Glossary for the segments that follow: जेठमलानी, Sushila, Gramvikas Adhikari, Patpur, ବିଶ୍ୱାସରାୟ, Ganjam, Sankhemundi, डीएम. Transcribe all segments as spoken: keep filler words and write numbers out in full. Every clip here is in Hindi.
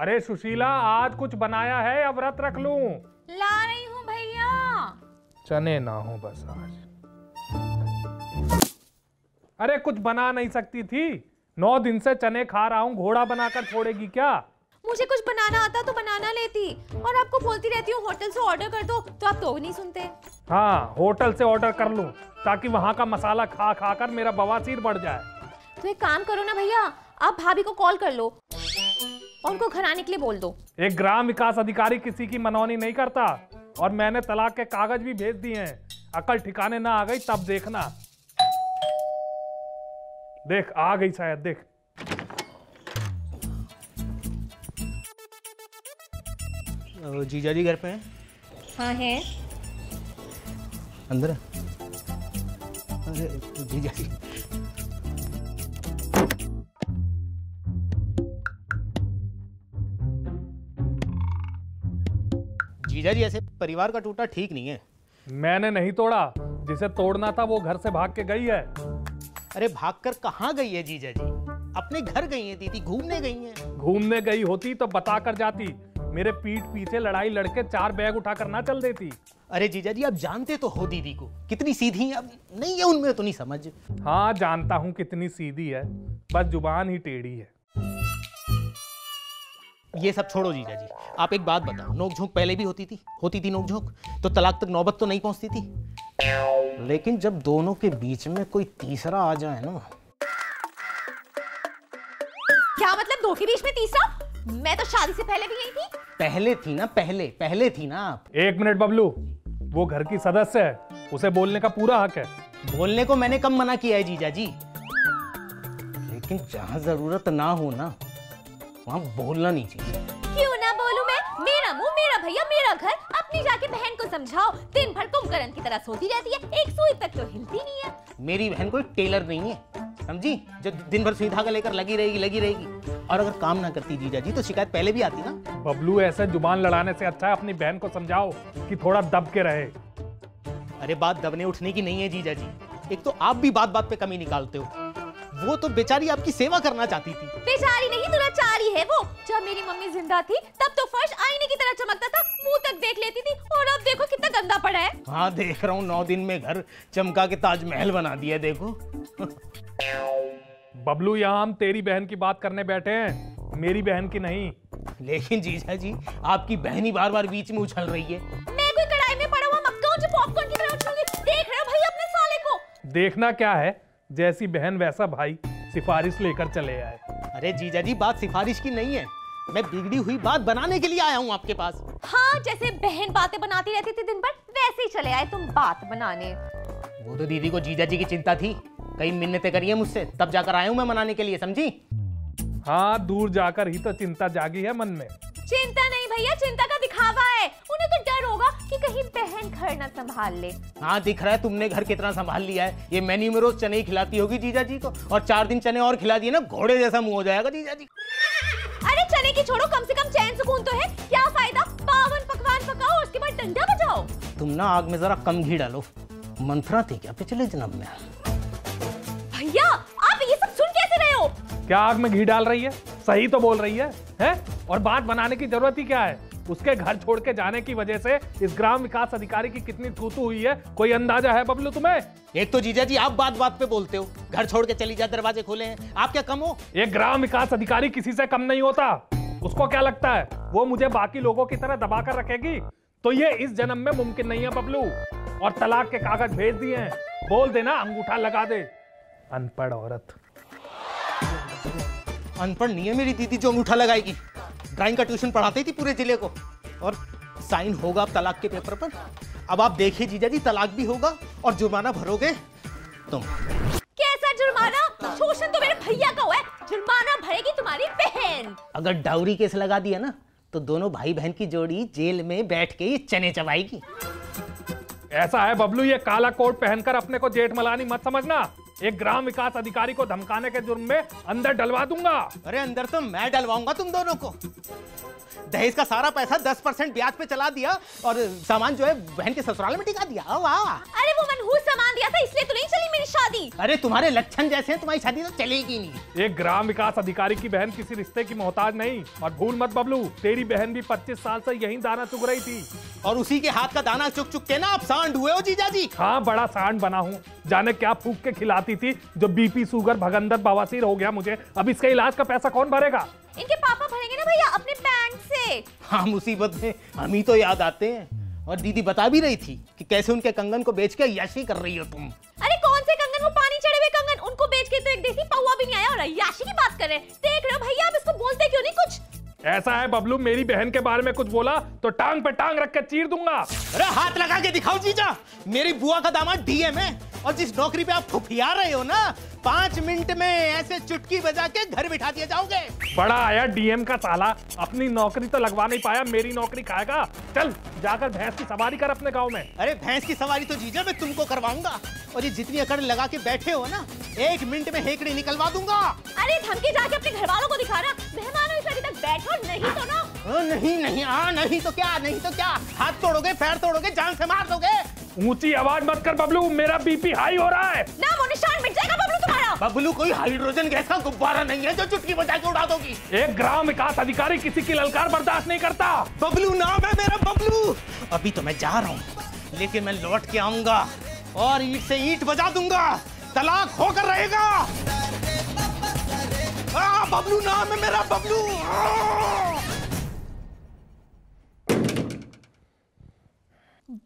अरे सुशीला, आज कुछ बनाया है या व्रत रख लूं? ला रही हूँ भैया। चने ना हो बस आज। अरे कुछ बना नहीं सकती थी? नौ दिन से चने खा रहा हूँ, घोड़ा बनाकर छोड़ेगी क्या? मुझे कुछ बनाना आता तो बनाना लेती, और आपको बोलती रहती हूँ होटल से ऑर्डर कर दो तो आप तो नहीं सुनते। हाँ, होटल से ऑर्डर कर लूँ ताकि वहाँ का मसाला खा खा कर मेरा बवासीर बढ़ जाए। तो एक काम करो ना भैया, आप भाभी को कॉल कर लो और उनको घर आने के लिए बोल दो। एक ग्राम विकास अधिकारी किसी की मनौनी नहीं करता, और मैंने तलाक के कागज भी भेज दिए हैं। अकल ठिकाने ना आ गई तब देखना। देख आ गई शायद, देख। जीजा जी घर पे हैं? हाँ हैं। अंदर? अरे जीजा जी। जीजा जी, ऐसे परिवार का टूटा ठीक नहीं है। मैंने नहीं तोड़ा, जिसे तोड़ना था वो घर से भाग के गई है। अरे भागकर कहाँ गई है जीजा जी? अपने घर गई है दीदी, घूमने गई है। घूमने गई होती तो बता कर जाती, मेरे पीठ पीछे लड़ाई लड़के चार बैग उठाकर ना चल देती। अरे जीजा जी, आप जानते तो हो दीदी को, कितनी सीधी है। अब नहीं है उनमें तो नहीं समझ। हाँ जानता हूँ कितनी सीधी है, बस जुबान ही टेढ़ी है। ये सब छोड़ो जीजा जी, आप एक बात बताओ, नोकझोंक पहले भी होती थी? होती थी नोकझोंक, तो तलाक तक नौबत तो नहीं पहुंचती थी। लेकिन जब दोनों के बीच में कोई तीसरा आ जाए ना। क्या मतलब दो के बीच में तीसरा? मैं तो शादी से पहले भी यही थी। पहले थी ना, पहले पहले थी ना आप। एक मिनट बबलू, वो घर की सदस्य है, उसे बोलने का पूरा हक है। बोलने को मैंने कम मना किया है जीजा जी, लेकिन जहाँ जरूरत ना हो ना वहाँ बोलना नहीं चाहिए। क्यों ना बोलूं मैं? मेरा मुंह, मेरा भैया, मेरा घर। अपनी जाके बहन को समझाओ, दिन भर कुंभकर्ण की तरह सोती रहती है, एक सुई तक तो हिलती नहीं है। मेरी बहन कोई टेलर नहीं है, समझी, जो दिन भर सुई धागा लेकर लगी रहेगी लगी रहेगी। और अगर काम ना करती जीजा जी तो शिकायत पहले भी आती ना। बबलू, ऐसे जुबान लड़ाने से अच्छा है अपनी बहन को समझाओ कि थोड़ा दब के रहे। अरे बात दबने उठने की नहीं है जीजा जी, एक तो आप भी बात बात पे कमी निकालते हो। वो तो बेचारी आपकी सेवा करना चाहती थी। बेचारी नहीं, दुराचारी है वो। जब मेरी मम्मी जिंदा थी तब तो फर्श आईने की तरह चमकता था, मुंह तक देख लेती थी, और अब देखो कितना गंदा पड़ा है। हाँ देख रहा हूँ, नौ दिन में घर चमका के ताजमहल बना दिया देखो। बबलू, यहाँ हम तेरी बहन की बात करने बैठे हैं, मेरी बहन की नहीं। लेकिन जीजा जी, आपकी बहन ही बार बार बीच में उछल रही है। मैं कोई कढ़ाई में पड़ा हुआ मक्का हूं जो पॉपकॉर्न की तरह उछलूंगी। देख रहे हो भाई अपने साले को? देखना क्या है, जैसी बहन वैसा भाई, सिफारिश लेकर चले आए। अरे जीजा जी, बात सिफारिश की नहीं है, मैं बिगड़ी हुई बात बनाने के लिए आया हूँ आपके पास। हाँ, जैसे बहन बातें बनाती रहती थी दिन भर, वैसे ही चले आए तुम बात बनाने। वो तो दीदी को जीजा जी की चिंता थी, कई मिन्नतें करी है मुझसे, तब जाकर आया हूँ मैं मनाने के लिए, समझी। हाँ, दूर जाकर ही तो चिंता जागी है मन में। चिंता नहीं भैया, चिंता का दिखावा है। उन्हें तो डर होगा कि कहीं बहन घर ना संभाल ले। हाँ दिख रहा है तुमने घर कितना संभाल लिया है। ये मेन्यू में रोज चने ही खिलाती होगी जीजा जी को, और चार दिन चने और खिला दिए ना, घोड़े जैसा मुँह हो जाएगा जीजा जी। अरे चने की छोड़ो, कम से कम चैन सुकून तो है। क्या फायदा पावन पकवान पकाओ और उसके बाद डंडा बजाओ। तुम ना आग में जरा कम घी डालो। मंथरा थी क्या पिछले जन्म में? भैया आप ये सब सुन कैसे रहे हो? क्या आग में घी डाल रही है? सही तो बोल रही है, है? और बात बनाने की जरूरत ही क्या है? उसके घर छोड़ के जाने की वजह से इस ग्राम विकास अधिकारी की कितनी थूथू हुई है, कोई अंदाजा है बबलू तुम्हें? एक तो जीजा जी आप बात बात पे बोलते हो, घर छोड़ के चली जा, दरवाजे खोले हैं। आप क्या कम हो? ये ग्राम विकास अधिकारी किसी से कम नहीं होता। उसको क्या लगता है वो मुझे बाकी लोगों की तरह दबा कर रखेगी? तो ये इस जन्म में मुमकिन नहीं है बबलू। और तलाक के कागज भेज दिए हैं, बोल देना अंगूठा लगा दे। अनपढ़ औरत। अनपढ़ नहीं है मेरी दीदी जो अंगूठा लगाएगी। ड्राइंग का ट्यूशन पढ़ाती थी पूरे जिले को। और साइन होगा अब तलाक के पेपर पर। अब आप देखिए जीजा जी, तलाक भी होगा और जुर्माना भरोगे तुम। कैसा जुर्माना? शोषण तो मेरे भैया का हुआ है, जुर्माना भरेगी तुम्हारी बहन। अगर डाउरी केस लगा दिया ना तो दोनों भाई बहन की जोड़ी जेल में बैठ के ये चने चबाएगी। ऐसा है बबलू, ये काला कोट पहनकर अपने को जेठमलानी मत समझना। एक ग्राम विकास अधिकारी को धमकाने के जुर्म में अंदर डलवा दूंगा। अरे अंदर तो मैं डलवाऊंगा तुम दोनों को। दहेज का सारा पैसा दस परसेंट ब्याज पे चला दिया और सामान जो है बहन के ससुराल में टिका दिया। वाह। अरे वो मनहूस सामान दिया था इसलिए तो नहीं चली मेरी शादी। अरे तुम्हारे लक्षण जैसे हैं, तुम्हारी शादी तो चलेगी नहीं। एक ग्राम विकास अधिकारी की बहन किसी रिश्ते की मोहताज नहीं। और भूल मत बबलू, तेरी बहन भी पच्चीस साल से यहीं दाना चुग रही थी और उसी के हाथ का दाना चुग चुग के ना आप सांड हुए हो जीजा जी। हाँ, बड़ा सांड बना हूँ, जाने क्या फूक के खिलाती थी जो बीपी शुगर भगंदर बवासीर हो गया मुझे। अब इसका इलाज का पैसा कौन भरेगा? इनके पापा भरेंगे ना भैया अपने पैंट से। हाँ, मुसीबत में हम ही तो याद आते हैं। और दीदी बता भी रही थी कि कैसे उनके कंगन को बेच के अय्याशी कर रही हो तुम। अरे कौन से कंगन, वो पानी चढ़े हुए कंगन, उनको बेच के तो एक देसी पौवा भी नहीं आया और अय्याशी की बात कर रहे हैं। देख रहे हो भैया, आप इसको बोलते क्यों नहीं कुछ? ऐसा है बबलू, मेरी बहन के बारे में कुछ बोला तो टांग पे टांग रख कर चीर दूंगा। अरे हाथ लगा के दिखाओ जीजा, मेरी बुआ का दामाद डीएम है और जिस नौकरी पे आप खुफिया रहे हो ना, पाँच मिनट में ऐसे चुटकी बजा के घर बिठा दिए जाओगे। बड़ा आया डीएम का साला, अपनी नौकरी तो लगवा नहीं पाया, मेरी नौकरी खाएगा। चल जाकर भैंस की सवारी कर अपने गांव में। अरे भैंस की सवारी तो जीजा मैं तुमको करवाऊंगा और ये जितनी अकड़ लगा के बैठे हो ना, एक मिनट में हेकड़ी निकलवा दूंगा। अरे धमकी जाके अपने घर वालों को दिखा रहा, मेहमानों के तक बैठो नहीं तो ना। आ, नहीं नहीं, हाँ नहीं तो क्या, नहीं तो क्या, हाथ तोड़ोगे, पैर तोड़ोगे, जान से मार दोगे। ऊंची आवाज मत कर बबलू, मेरा बीपी हाई हो रहा है ना। वो निशान मिट जाएगा बबलू तुम्हारा। बबलू कोई हाइड्रोजन गैस का गुब्बारा नहीं है जो चुटकी बजा के उड़ा दोगी। एक ग्राम विकास अधिकारी किसी की ललकार बर्दाश्त नहीं करता। बबलू नाम है मेरा, बबलू। अभी तो मैं जा रहा हूँ लेकिन मैं लौट के आऊंगा और ईट से ईट बजा दूंगा, तलाक होकर रहेगा। आ, बबलू नाम है मेरा, बबलू।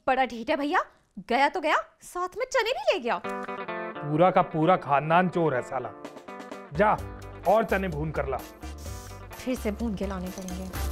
बड़ा ढीठ है भैया, गया तो गया साथ में चने भी ले गया। पूरा का पूरा खानदान चोर है साला। जा और चने भून कर ला। फिर से भून के लाने पड़ेंगे।